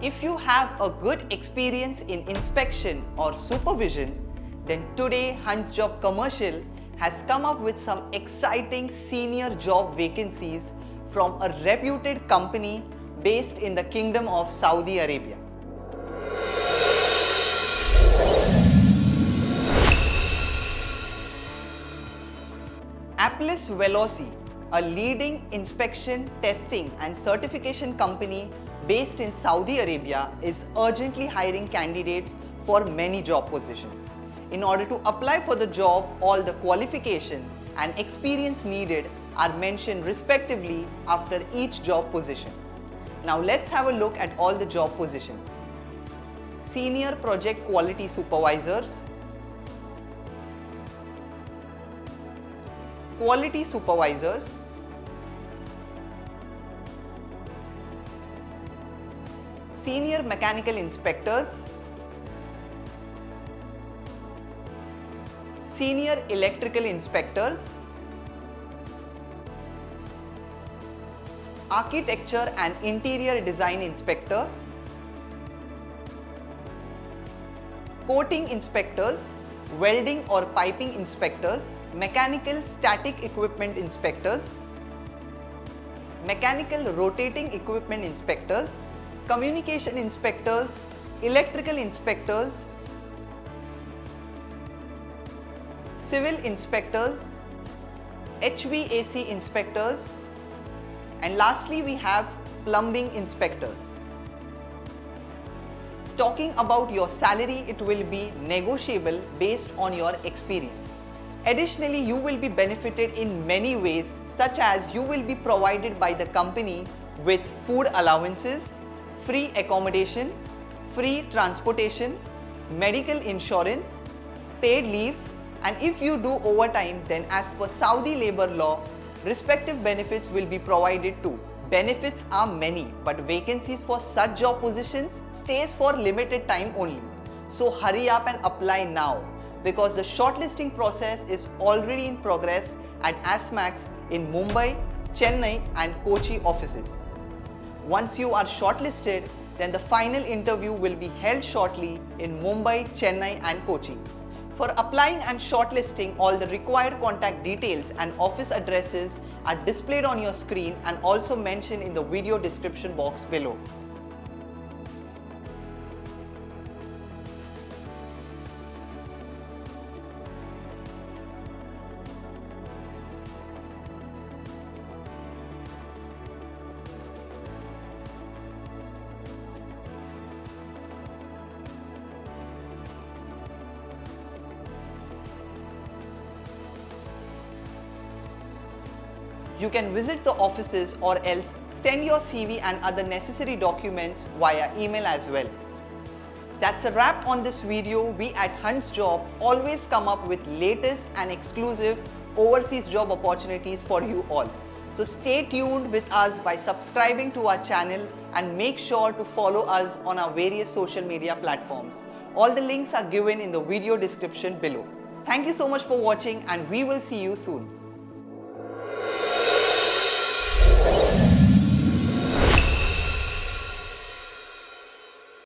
If you have a good experience in inspection or supervision, then today Hunt's Job Commercial has come up with some exciting senior job vacancies from a reputed company based in the Kingdom of Saudi Arabia. Applus Velosi, a leading inspection, testing and certification company based in Saudi Arabia, is urgently hiring candidates for many job positions. In order to apply for the job, all the qualification and experience needed are mentioned respectively after each job position. Now let's have a look at all the job positions. Senior Project Quality Supervisors, Quality Supervisors, Senior Mechanical Inspectors, Senior Electrical Inspectors, Architecture and Interior Design Inspector, Coating Inspectors, Welding or Piping Inspectors, Mechanical Static Equipment Inspectors, Mechanical Rotating Equipment Inspectors, Communication Inspectors, Electrical Inspectors, Civil Inspectors, HVAC Inspectors, and lastly we have Plumbing Inspectors. Talking about your salary, it will be negotiable based on your experience. Additionally, you will be benefited in many ways, such as you will be provided by the company with food allowances, free accommodation, free transportation, medical insurance, paid leave, and if you do overtime, then as per Saudi labor law, respective benefits will be provided too. Benefits are many, but vacancies for such job positions stays for limited time only. So hurry up and apply now, because the shortlisting process is already in progress at ASMACS in Mumbai, Chennai and Kochi offices. Once you are shortlisted, then the final interview will be held shortly in Mumbai, Chennai and Kochi. For applying and shortlisting, all the required contact details and office addresses are displayed on your screen and also mentioned in the video description box below. You can visit the offices or else send your CV and other necessary documents via email as well. That's a wrap on this video. We at Hunt's Job always come up with latest and exclusive overseas job opportunities for you all. So stay tuned with us by subscribing to our channel and make sure to follow us on our various social media platforms. All the links are given in the video description below. Thank you so much for watching and we will see you soon.